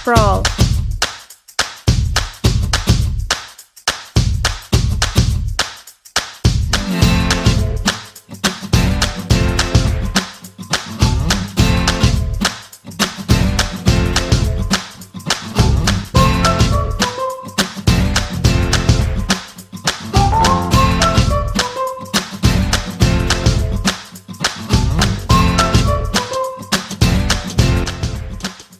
SPRAWL.